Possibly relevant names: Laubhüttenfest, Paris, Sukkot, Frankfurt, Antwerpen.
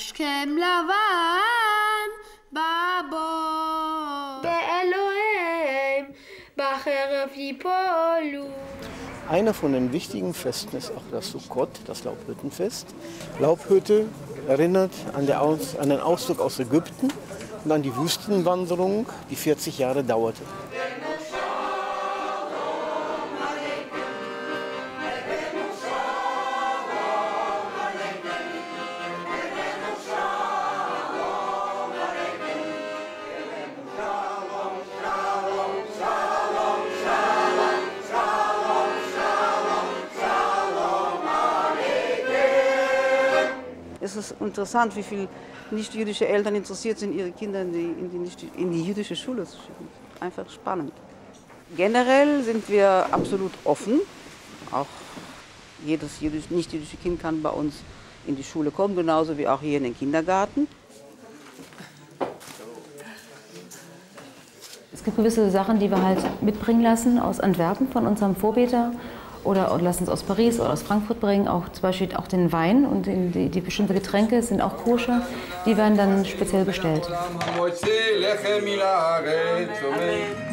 השכם לבן בבור. באלוהים בחרב יפולו. Einer von den wichtigen Festen ist auch das Sukkot, das Laubhüttenfest. Laubhütte erinnert an den Auszug aus Ägypten und an die Wüstenwanderung, die 40 Jahre dauerte. Es ist interessant, wie viele nicht-jüdische Eltern interessiert sind, ihre Kinder in die jüdische Schule zu schicken. Einfach spannend. Generell sind wir absolut offen. Auch jedes nicht-jüdische Kind kann bei uns in die Schule kommen, genauso wie auch hier in den Kindergarten. Es gibt gewisse Sachen, die wir halt mitbringen lassen aus Antwerpen von unserem Vorbeter. Oder lassen es aus Paris oder aus Frankfurt bringen, auch zum Beispiel auch den Wein und die bestimmten Getränke sind auch koscher, die werden dann speziell bestellt. Amen. Amen.